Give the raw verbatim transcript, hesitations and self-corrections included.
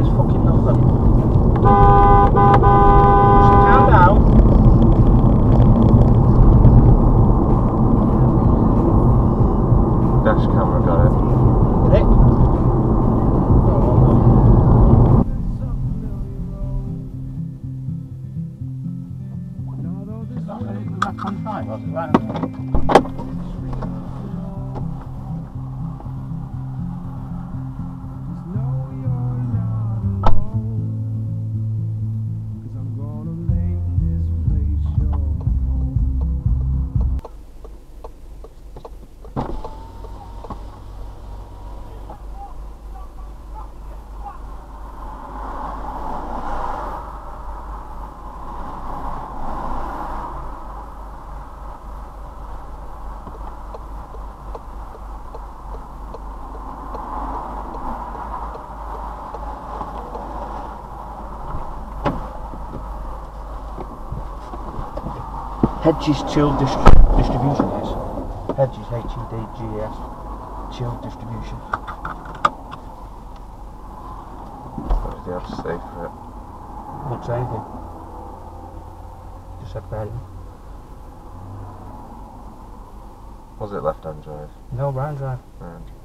guys fucking love them. Just calm down. Dash camera got it. Did it? Oh, well done. Is that really back on time? Was it right on time? Hedges Chilled Distribution is. Hedges, H E D G E S, Chilled Distribution. What did they have to say for it? Not say anything. Just said bearing. Was it left-hand drive? No, right-hand drive. Right.